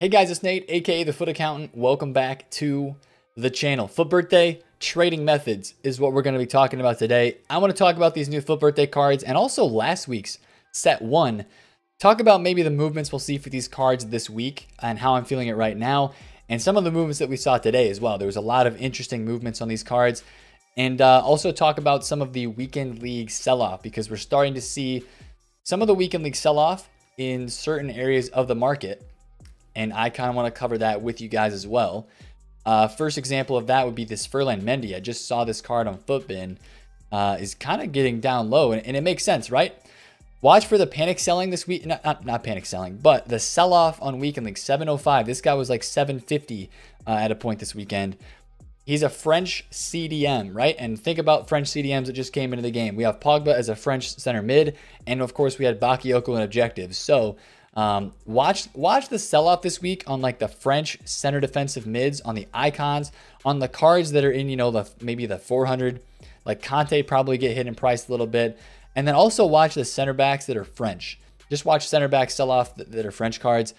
Hey guys, it's Nate, aka The FUT Accountant. Welcome back to the channel. FUT Birthday trading methods is what we're going to be talking about today. I want to talk about these new FUT Birthday cards and also last week's set one. Talk about maybe the movements we'll see for these cards this week and how I'm feeling it right now. And some of the movements that we saw today as well. There was a lot of interesting movements on these cards. And also talk about some of the weekend league sell-off because we're starting to see some of the weekend league sell-off in certain areas of the market. And I kind of want to cover that with you guys as well. First example of that would be this Ferland Mendy. I just saw this card on Footbin. Is kind of getting down low, and it makes sense, right? Watch for the panic selling this week. Not panic selling, but the sell-off on weekend league, 705. This guy was like 750 at a point this weekend. He's a French CDM, right? And think about French CDMs that just came into the game. We have Pogba as a French center mid, and of course we had Bakayoko in objectives. So watch the sell-off this week on like the French center defensive mids, on the icons, on the cards that are in, you know, maybe the 400, like Kante probably get hit in price a little bit. And then also watch the center backs that are French. Just watch center back sell-off that are French cards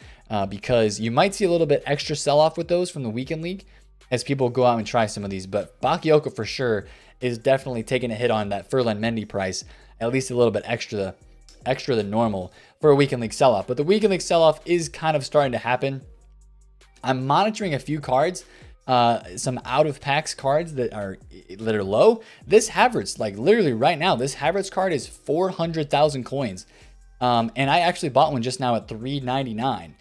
because you might see a little bit extra sell-off with those from the weekend league as people go out and try some of these. But Bakayoko for sure is definitely taking a hit on that Ferland Mendy price, at least a little bit extra than normal for a weekend league sell-off. But the weekend league sell-off is kind of starting to happen. I'm monitoring a few cards, some out of packs cards that are low. This Havertz, like literally right now, this Havertz card is 400,000 coins. And I actually bought one just now at 399.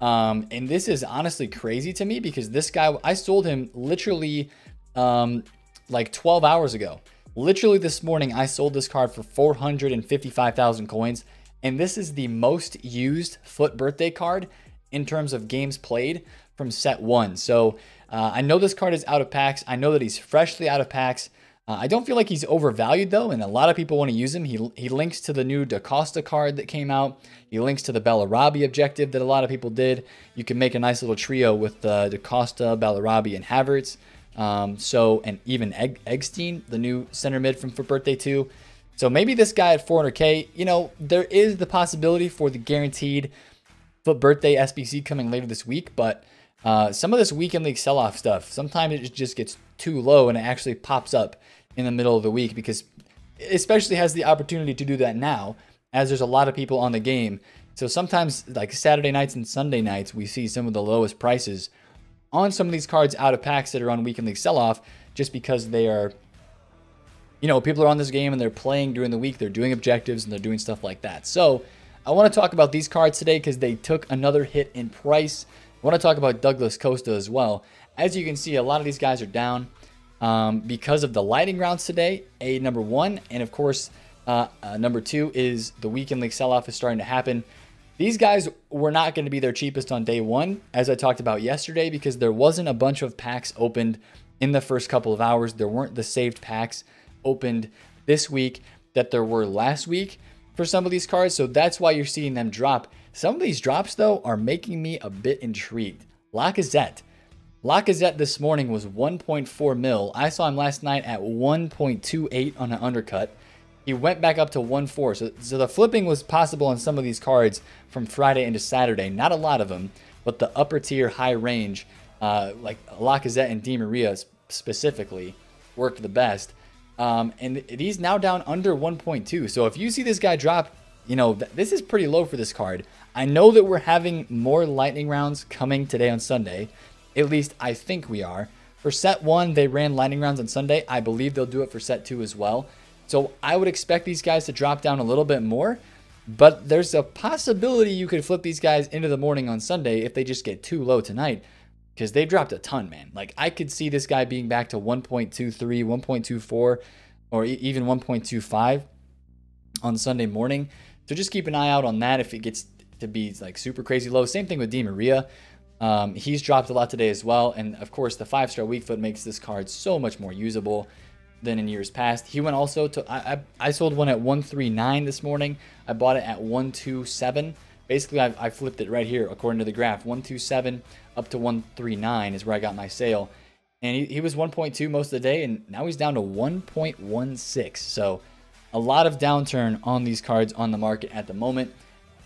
And this is honestly crazy to me because this guy, I sold him literally like 12 hours ago. Literally this morning, I sold this card for 455,000 coins. And this is the most used FUT Birthday card in terms of games played from set one. So I know this card is out of packs. I know that he's freshly out of packs. I don't feel like he's overvalued though. And a lot of people want to use him. He links to the new DaCosta card that came out. He links to the Bellarabi objective that a lot of people did. You can make a nice little trio with DaCosta, Bellarabi, and Havertz. And even Eggstein, the new center mid from FUT Birthday 2. So maybe this guy at 400K, you know, there is the possibility for the guaranteed FUT Birthday SBC coming later this week. But some of this weekend league sell-off stuff, sometimes it just gets too low and it actually pops up in the middle of the week because it especially has the opportunity to do that now as there's a lot of people on the game. So sometimes like Saturday nights and Sunday nights, we see some of the lowest prices on some of these cards out of packs that are on weekend league sell-off just because they are, you know, people are on this game and they're playing during the week, they're doing objectives and they're doing stuff like that. So I want to talk about these cards today because they took another hit in price. I want to talk about Douglas Costa as well. As you can see, a lot of these guys are down because of the lightning rounds today, a number one. And of course, number two is the weekend league sell-off is starting to happen. These guys were not going to be their cheapest on day one, as I talked about yesterday, because there wasn't a bunch of packs opened in the first couple of hours. There weren't the saved packs opened this week that there were last week for some of these cards. So that's why you're seeing them drop. Some of these drops, though, are making me a bit intrigued. Lacazette this morning was 1.4 mil. I saw him last night at 1.28 on an undercut. He went back up to 1.4. So the flipping was possible on some of these cards from Friday into Saturday. Not a lot of them, but the upper tier, high range, like Lacazette and Di Maria specifically, worked the best. And he's now down under 1.2. So if you see this guy drop, you know, this is pretty low for this card. I know that we're having more lightning rounds coming today on Sunday. At least I think we are. For set one, they ran lightning rounds on Sunday. I believe they'll do it for set two as well. So I would expect these guys to drop down a little bit more, but there's a possibility you could flip these guys into the morning on Sunday if they just get too low tonight because they dropped a ton, man. Like I could see this guy being back to 1.23, 1.24, or even 1.25 on Sunday morning. So just keep an eye out on that if it gets to be like super crazy low. Same thing with Di Maria. He's dropped a lot today as well. And of course the 5-star weak foot makes this card so much more usable than in years past. He went also to, I sold one at 139 this morning. I bought it at 127. Basically, I flipped it right here according to the graph. 127 up to 139 is where I got my sale. And he was 1.2 most of the day, and now he's down to 1.16. So a lot of downturn on these cards on the market at the moment.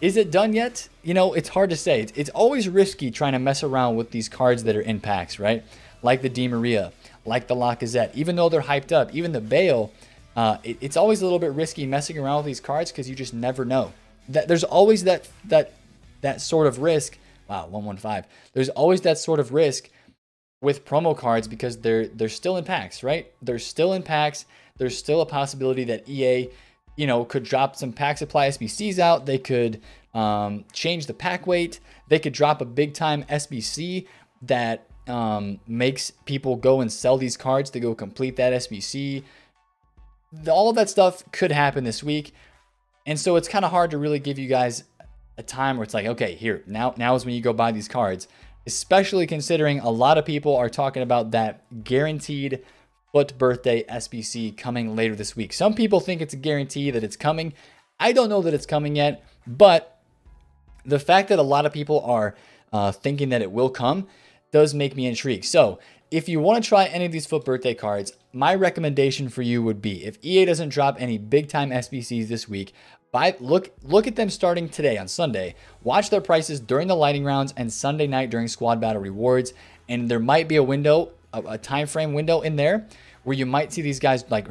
Is it done yet? You know, it's hard to say. It's always risky trying to mess around with these cards that are in packs, right? Like the Di Maria, like the Lacazette. Even though they're hyped up, even the Bale, it's always a little bit risky messing around with these cards because you just never know. There's always that sort of risk. Wow, 115. There's always that sort of risk with promo cards because they're still in packs, right? They're still in packs. There's still a possibility that EA, you know, could drop some pack supply SBCs out. They could change the pack weight. They could drop a big time SBC that makes people go and sell these cards to go complete that SBC. All of that stuff could happen this week. And so it's kind of hard to really give you guys a time where it's like, okay, here, now is when you go buy these cards, especially considering a lot of people are talking about that guaranteed FUT Birthday SBC coming later this week. Some people think it's a guarantee that it's coming. I don't know that it's coming yet, but the fact that a lot of people are thinking that it will come does make me intrigued. So if you want to try any of these FUT Birthday cards, my recommendation for you would be, if EA doesn't drop any big time SBCs this week, look at them starting today on Sunday. Watch their prices during the lightning rounds and Sunday night during squad battle rewards. And there might be a window, a time frame window in there where you might see these guys like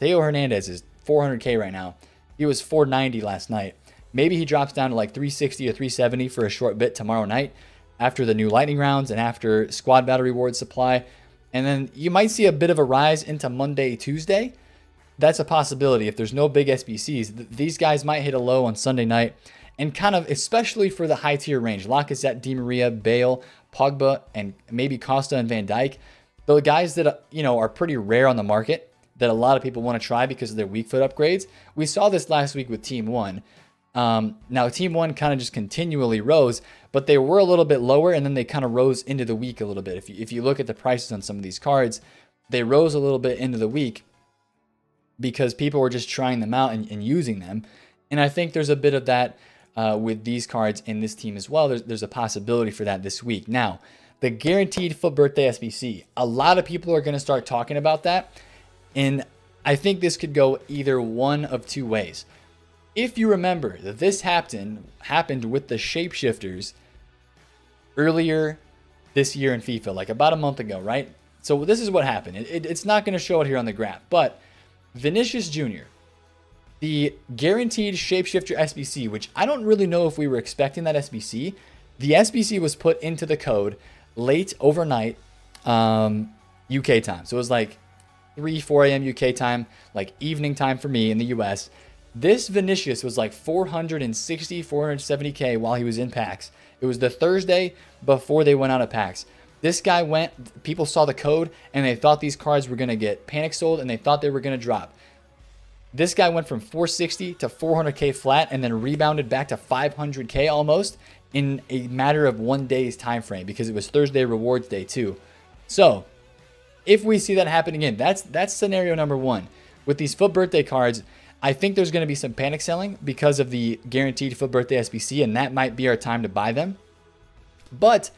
Theo Hernandez is 400K right now. He was 490 last night. Maybe he drops down to like 360 or 370 for a short bit tomorrow night after the new lightning rounds and after squad battle reward supply. And then you might see a bit of a rise into Monday, Tuesday. That's a possibility. If there's no big SBCs, these guys might hit a low on Sunday night, and kind of, especially for the high tier range, Lacazette, Di Maria, Bale, Pogba, and maybe Costa and Van Dyke. The guys that, you know, are pretty rare on the market that a lot of people want to try because of their weak foot upgrades. We saw this last week with Team One. Now Team One kind of just continually rose, but they were a little bit lower, and then they kind of rose into the week a little bit. If you look at the prices on some of these cards, they rose a little bit into the week because people were just trying them out and using them. And I think there's a bit of that with these cards in this team as well. There's a possibility for that this week. Now, the guaranteed FUT Birthday SBC, a lot of people are going to start talking about that. And I think this could go either one of two ways. If you remember that this happened with the shapeshifters earlier this year in FIFA, like about a month ago, right? So this is what happened. It's not going to show it here on the graph, but Vinicius Jr., the guaranteed shapeshifter SBC, which I don't really know if we were expecting that SBC. The SBC was put into the code late overnight UK time. So it was like 3, 4 a.m. UK time, like evening time for me in the US. This Vinicius was like 460, 470K while he was in packs. It was the Thursday before they went out of packs. This guy went, people saw the code and they thought these cards were going to get panic sold and they thought they were going to drop. This guy went from 460 to 400K flat and then rebounded back to 500K almost in a matter of one day's time frame because it was Thursday rewards day too. So if we see that happen again, that's scenario number one. With these FUT Birthday cards, I think there's going to be some panic selling because of the guaranteed FUT Birthday SBC, and that might be our time to buy them. But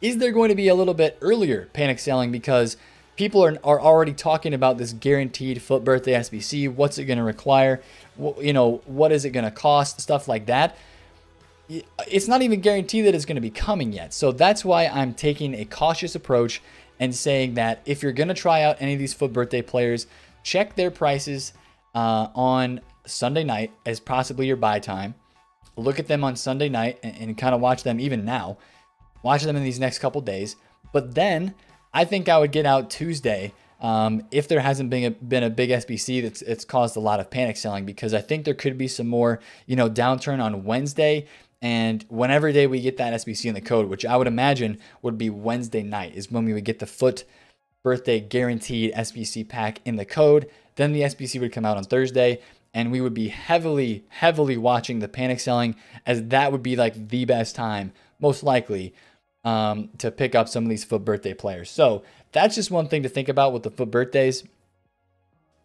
is there going to be a little bit earlier panic selling because people are already talking about this guaranteed FUT Birthday SBC? What's it going to require? You know, what is it going to cost? Stuff like that. It's not even guaranteed that it's going to be coming yet. So that's why I'm taking a cautious approach and saying that if you're going to try out any of these FUT Birthday players, check their prices on Sunday night as possibly your buy time. Look at them on Sunday night and kind of watch them even now. Watch them in these next couple days. But then I think I would get out Tuesday if there hasn't been a big SBC that's caused a lot of panic selling, because I think there could be some more, you know, downturn on Wednesday and whenever day we get that SBC in the code, which I would imagine would be Wednesday night is when we would get the FUT Birthday guaranteed SBC pack in the code. Then the SBC would come out on Thursday and we would be heavily, heavily watching the panic selling, as that would be like the best time, most likely, to pick up some of these FUT Birthday players. So that's just one thing to think about with the FUT Birthdays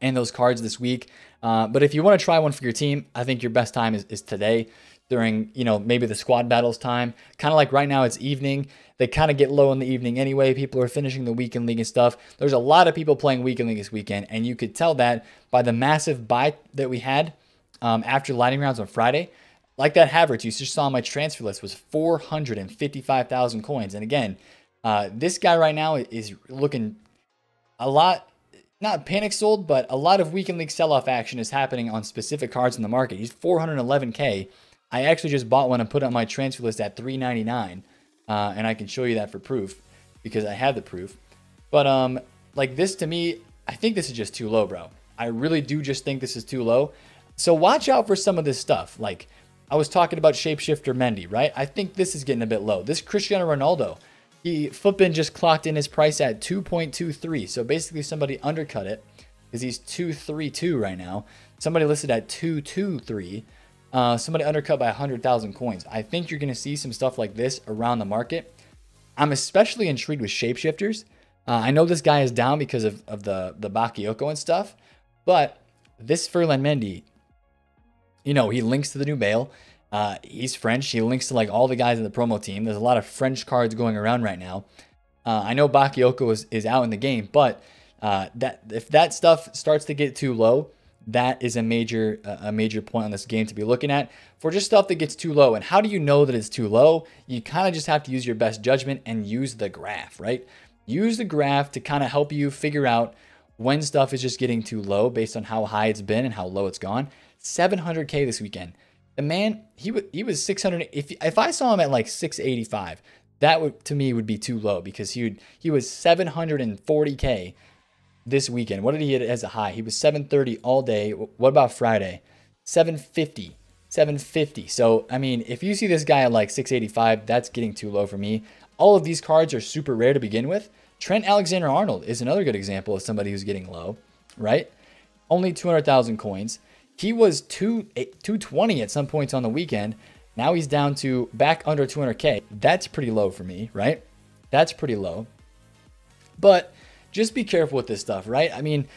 and those cards this week. But if you want to try one for your team, I think your best time is today during, you know, maybe the squad battles time. Kind of like right now, it's evening. They kind of get low in the evening anyway. People are finishing the weekend league and stuff. There's a lot of people playing weekend league this weekend, and you could tell that by the massive buy that we had after lightning rounds on Friday. Like that Havertz you just saw on my transfer list was 455,000 coins. And again, this guy right now is looking a lot, not panic sold, but a lot of weekend league sell-off action is happening on specific cards in the market. He's 411K. I actually just bought one and put it on my transfer list at 399. And I can show you that for proof because I have the proof. But like this to me, I think this is just too low, bro. I really do just think this is too low. So watch out for some of this stuff. Like I was talking about Shapeshifter Mendy, right? I think this is getting a bit low. This Cristiano Ronaldo, he Footbin just clocked in his price at 2.23. So basically somebody undercut it because he's 232 right now. Somebody listed at 223. Somebody undercut by 100,000 coins. I think you're going to see some stuff like this around the market. I'm especially intrigued with shapeshifters. I know this guy is down because of the Bakayoko and stuff, but this Ferland Mendy, you know, he links to the new Bale. He's French. He links to like all the guys in the promo team. There's a lot of French cards going around right now. I know Bakayoko is out in the game, but that if that stuff starts to get too low, that is a major point on this game to be looking at for just stuff that gets too low. And how do you know that it's too low? You kind of just have to use your best judgment and use the graph, right? Use the graph to kind of help you figure out when stuff is just getting too low based on how high it's been and how low it's gone. 700K this weekend. The man, he was 600. If I saw him at like 685, that would to me would be too low because he was 740K. This weekend. What did he hit as a high? He was 730 all day. What about Friday? 750, 750. So, I mean, if you see this guy at like 685, that's getting too low for me. All of these cards are super rare to begin with. Trent Alexander Arnold is another good example of somebody who's getting low, right? Only 200,000 coins. He was 220 at some points on the weekend. Now he's down to back under 200K. That's pretty low for me, right? That's pretty low. But just be careful with this stuff, right? I mean,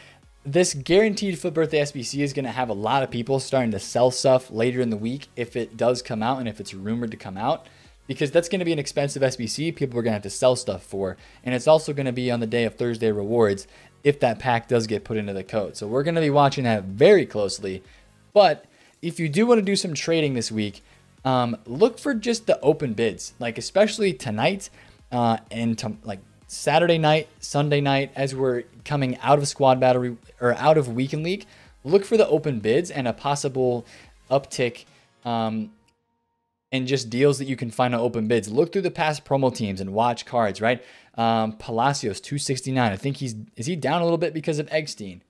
this guaranteed FUT Birthday SBC is going to have a lot of people starting to sell stuff later in the week if it does come out and if it's rumored to come out, because that's going to be an expensive SBC people are going to have to sell stuff for. And it's also going to be on the day of Thursday rewards if that pack does get put into the code. So we're going to be watching that very closely. But if you do want to do some trading this week, look for just the open bids, like especially tonight and Saturday night, Sunday night, as we're coming out of squad battle or out of weekend league, look for the open bids and a possible uptick and just deals that you can find on open bids. Look through the past promo teams and watch cards, right? Palacios, 269. I think is he down a little bit because of Eggstein?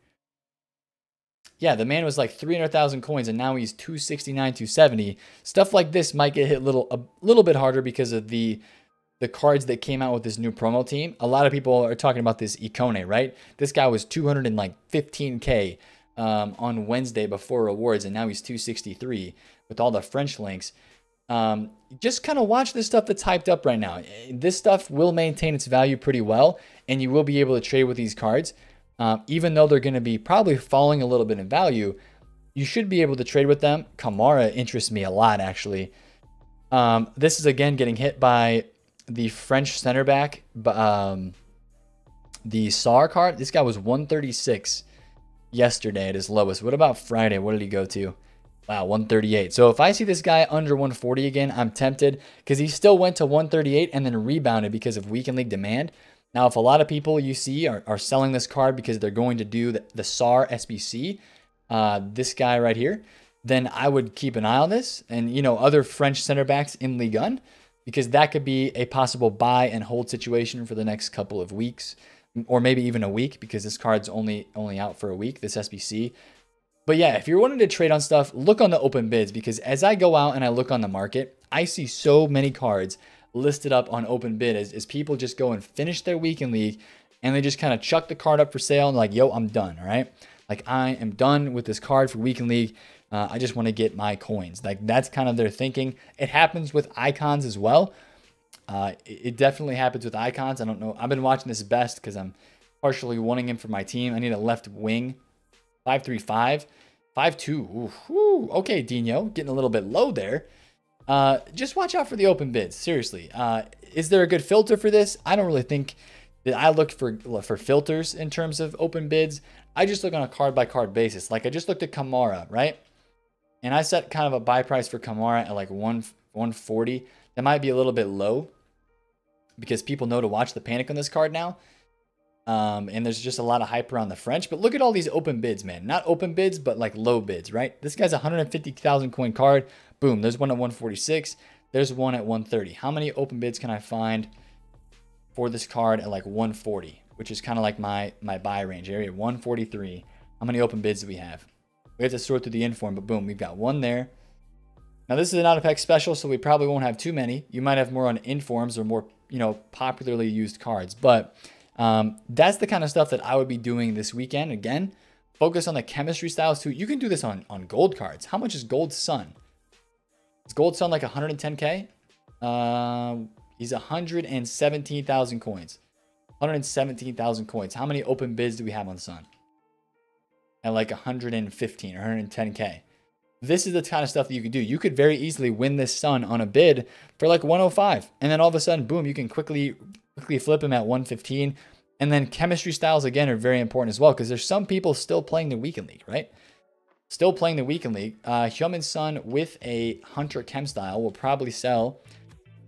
Yeah, the man was like 300,000 coins and now he's 269, 270. Stuff like this might get hit a little bit harder because of the cards that came out with this new promo team. A lot of people are talking about this Ikone, right? This guy was 215K on Wednesday before rewards, and now he's 263 with all the French links. Just kind of watch this stuff that's hyped up right now. This stuff will maintain its value pretty well, and you will be able to trade with these cards. Even though they're going to be probably falling a little bit in value, you should be able to trade with them. Kamara interests me a lot, actually. This is, again, getting hit by the French center back, the Sar card. This guy was 136 yesterday at his lowest. What about Friday? What did he go to? Wow, 138. So if I see this guy under 140 again, I'm tempted because he still went to 138 and then rebounded because of weekend league demand. Now, if a lot of people you see are selling this card because they're going to do the Sar SBC, this guy right here, then I would keep an eye on this and, you know, other French center backs in Ligue 1. Because that could be a possible buy and hold situation for the next couple of weeks, or maybe even a week, because this card's only out for a week, this SBC. But yeah, if you're wanting to trade on stuff, look on the open bids, because as I go out and I look on the market, I see so many cards listed up on open bid as people just go and finish their weekend league, and they just kind of chuck the card up for sale and like, yo, I'm done, all right? Like, I am done with this card for weekend league. I just want to get my coins. Like, that's kind of their thinking. It happens with icons as well. It definitely happens with icons. I don't know. I've been watching this best because I'm partially wanting him for my team. I need a left wing. 5.35. 5.2. Ooh, okay, Dino. Getting a little bit low there. Just watch out for the open bids. Seriously. Is there a good filter for this? I don't really think that I looked for filters in terms of open bids. I just look on a card-by-card basis. Like, I just looked at Kamara, right? And I set kind of a buy price for Kamara at like 140. That might be a little bit low because people know to watch the panic on this card now. And there's just a lot of hype around the French. But look at all these open bids, man. Not open bids, but like low bids, right? This guy's 150,000 coin card. Boom, there's one at 146. There's one at 130. How many open bids can I find for this card at like 140, which is kind of like my buy range area, 143. How many open bids do we have? We have to sort through the inform, but boom, we've got one there. Now this is an out-of-pack special, so we probably won't have too many. You might have more on informs or more, you know, popularly used cards. But that's the kind of stuff that I would be doing this weekend. Again, focus on the chemistry styles too. You can do this on gold cards. How much is Gold Sun? Is Gold Sun like 110K? He's 117,000 coins. 117,000 coins. How many open bids do we have on Sun? At like 115 or 110K. This is the kind of stuff that you could do. You could very easily win this Sun on a bid for like 105. And then all of a sudden, boom, you can quickly flip him at 115. And then chemistry styles, again, are very important as well, because there's some people still playing the weekend league, right? Still playing the weekend league. Hyomin Sun with a Hunter Chem style will probably sell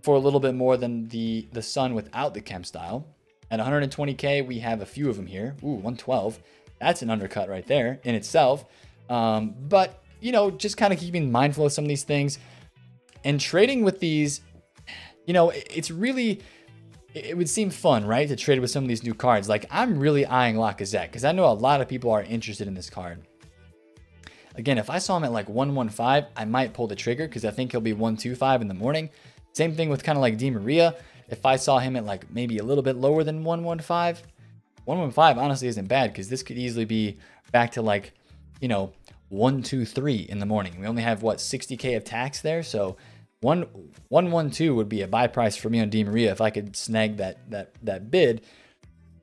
for a little bit more than the Sun without the Chem style. At 120K, we have a few of them here. Ooh, 112. That's an undercut right there in itself. But, you know, just kind of keeping mindful of some of these things. And trading with these, you know, it's really, it would seem fun, right, to trade with some of these new cards. Like, I'm really eyeing Lacazette because I know a lot of people are interested in this card. Again, if I saw him at like 115, I might pull the trigger because I think he'll be 125 in the morning. Same thing with kind of like Di Maria. If I saw him at like maybe a little bit lower than 115, 115 honestly isn't bad because this could easily be back to like, you know, 123 in the morning. We only have what, 60K of tax there. So 112 would be a buy price for me on Di Maria if I could snag that bid.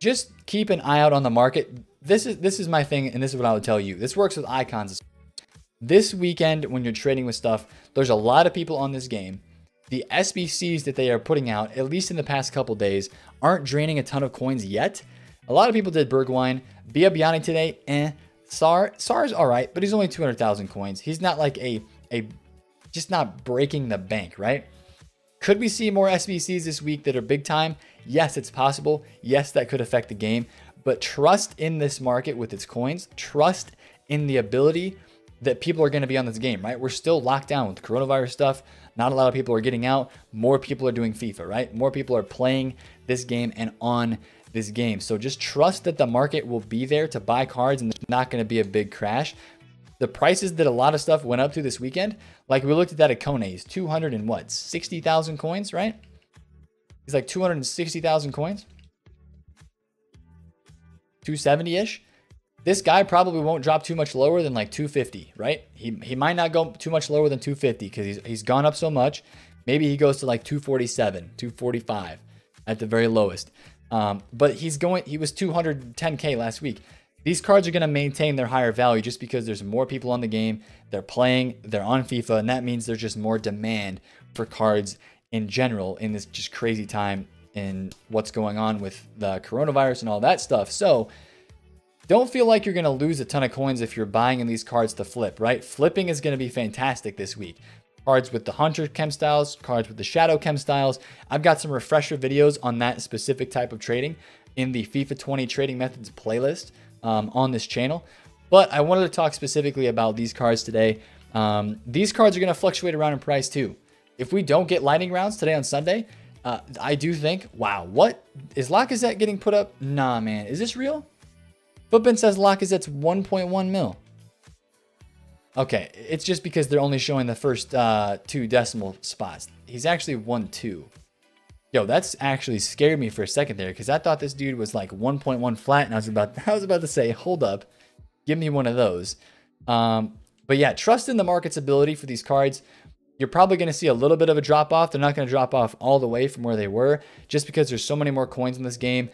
Just keep an eye out on the market. This is my thing, and this is what I would tell you. This works with icons. This weekend when you're trading with stuff, there's a lot of people on this game. The SBCs that they are putting out, at least in the past couple days, aren't draining a ton of coins yet. A lot of people did Bergwine. Bianni today, Sar's all right, but he's only 200,000 coins. He's not like just not breaking the bank, right? Could we see more SBCs this week that are big time? Yes, it's possible. Yes, that could affect the game, but trust in this market with its coins. Trust in the ability that people are going to be on this game, right? We're still locked down with coronavirus stuff. Not a lot of people are getting out. More people are doing FIFA, right? More people are playing this game and on this game. So just trust that the market will be there to buy cards and there's not going to be a big crash. The prices that a lot of stuff went up to this weekend, like we looked at that Ikone, he's 200 and what, 60,000 coins, right? He's like 260,000 coins. 270-ish. This guy probably won't drop too much lower than like 250, right? He might not go too much lower than 250 because he's gone up so much. Maybe he goes to like 247, 245 at the very lowest. But he was 210K last week. These cards are going to maintain their higher value just because there's more people on the game. They're playing, they're on FIFA, and that means there's just more demand for cards in general in this just crazy time and what's going on with the coronavirus and all that stuff. So don't feel like you're going to lose a ton of coins if you're buying in these cards to flip, right? Flipping is going to be fantastic this week. Cards with the Hunter Chem styles, cards with the Shadow Chem styles. I've got some refresher videos on that specific type of trading in the FIFA 20 trading methods playlist on this channel. But I wanted to talk specifically about these cards today. These cards are going to fluctuate around in price too. If we don't get lightning rounds today on Sunday, I do think, wow, what? Is Lacazette getting put up? Nah, man. Is this real? Footbin says Lacazette's 1.1 mil. Okay, it's just because they're only showing the first two decimal spots. He's actually 1.2. Yo, that's actually scared me for a second there because I thought this dude was like 1.1 flat, and I was about to say, hold up, give me one of those. But yeah, trust in the market's ability for these cards. You're probably going to see a little bit of a drop off. They're not going to drop off all the way from where they were just because there's so many more coins in this game.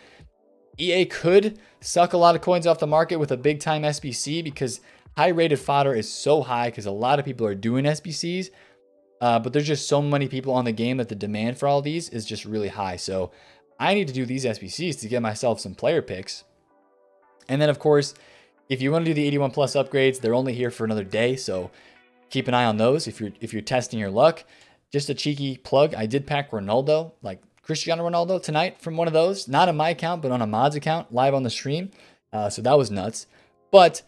EA could suck a lot of coins off the market with a big time SBC because high rated fodder is so high because a lot of people are doing SBCs, but there's just so many people on the game that the demand for all these is just really high. So I need to do these SBCs to get myself some player picks. And then of course, if you want to do the 81 plus upgrades, they're only here for another day. So keep an eye on those if you're testing your luck. Just a cheeky plug, I did pack Ronaldo, like Cristiano Ronaldo tonight from one of those, not on my account, but on Ahmad's account, live on the stream. So that was nuts. But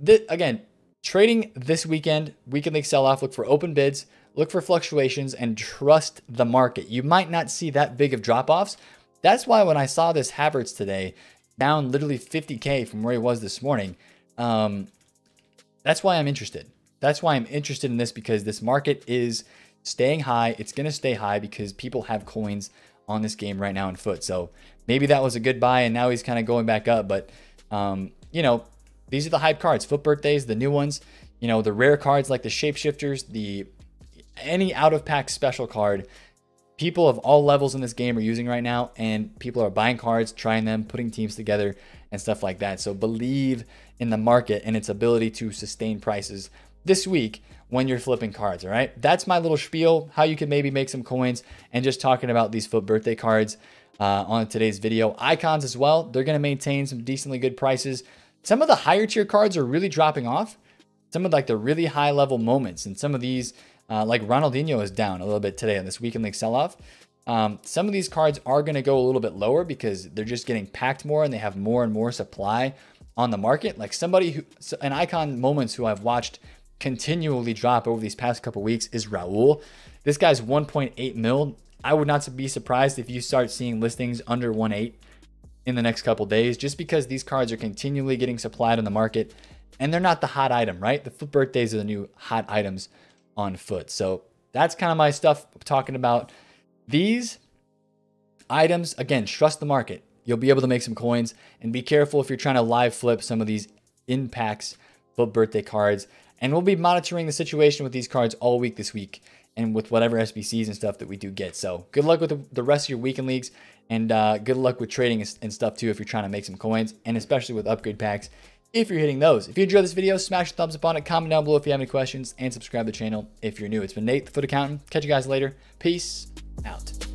again, trading this weekend, weekend league sell-off, look for open bids, look for fluctuations, and trust the market. You might not see that big of drop-offs. That's why when I saw this Havertz today, down literally 50K from where he was this morning, that's why I'm interested. That's why I'm interested in this, because this market is staying high. It's going to stay high because people have coins on this game right now in FUT. So maybe that was a good buy, and now he's kind of going back up. But, you know, these are the hype cards. FUT Birthdays, the new ones, you know, the rare cards like the Shapeshifters, the any out-of-pack special card. People of all levels in this game are using right now, and people are buying cards, trying them, putting teams together, and stuff like that. So believe in the market and its ability to sustain prices this week when you're flipping cards, all right? That's my little spiel, how you can maybe make some coins, and just talking about these FUT Birthday cards on today's video. Icons as well, they're going to maintain some decently good prices. Some of the higher tier cards are really dropping off. Some of like the really high level moments, and some of these, like Ronaldinho is down a little bit today on this weekend league sell-off. Some of these cards are going to go a little bit lower because they're just getting packed more and they have more and more supply on the market. Like somebody who, an icon moments who I've watched continually drop over these past couple weeks is Raul. This guy's 1.8 mil. I would not be surprised if you start seeing listings under 1.8 in the next couple days, just because these cards are continually getting supplied on the market and they're not the hot item, right? The FUT Birthdays are the new hot items on FUT. So that's kind of my stuff talking about these items. Again, trust the market. You'll be able to make some coins, and be careful if you're trying to live flip some of these impacts FUT Birthday cards. And we'll be monitoring the situation with these cards all week this week, and with whatever SBCs and stuff that we do get. So good luck with the rest of your weekend leagues, and good luck with trading and stuff too if you're trying to make some coins, and especially with upgrade packs if you're hitting those. If you enjoyed this video, smash the thumbs up on it, comment down below if you have any questions, and subscribe to the channel if you're new. It's been Nate, the FUT Accountant. Catch you guys later. Peace out.